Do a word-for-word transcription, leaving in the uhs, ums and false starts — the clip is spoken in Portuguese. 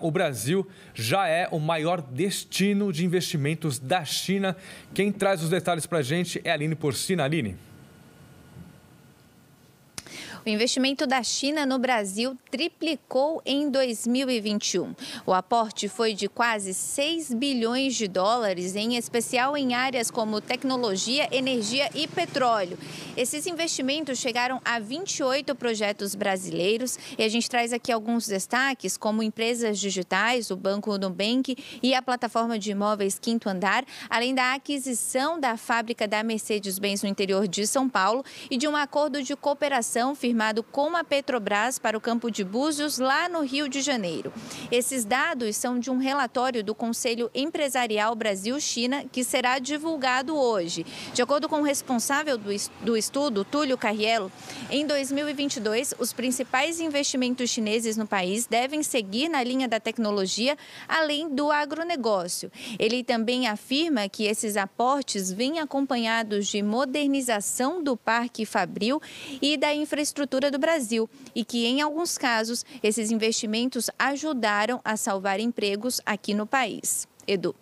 O Brasil já é o maior destino de investimentos da China. Quem traz os detalhes para a gente é a Aline Porcina. Aline. O investimento da China no Brasil triplicou em dois mil e vinte e um. O aporte foi de quase seis bilhões de dólares, em especial em áreas como tecnologia, energia e petróleo. Esses investimentos chegaram a vinte e oito projetos brasileiros e a gente traz aqui alguns destaques, como empresas digitais, o banco Nubank e a plataforma de imóveis Quinto Andar, além da aquisição da fábrica da Mercedes-Benz no interior de São Paulo e de um acordo de cooperação firmado com a Petrobras para o campo de Búzios, lá no Rio de Janeiro. Esses dados são de um relatório do Conselho Empresarial Brasil-China, que será divulgado hoje. De acordo com o responsável do estudo, Túlio Carriello, em dois mil e vinte e dois, os principais investimentos chineses no país devem seguir na linha da tecnologia, além do agronegócio. Ele também afirma que esses aportes vêm acompanhados de modernização do parque fabril e da infraestrutura estrutura do Brasil e que, em alguns casos, esses investimentos ajudaram a salvar empregos aqui no país. Edu.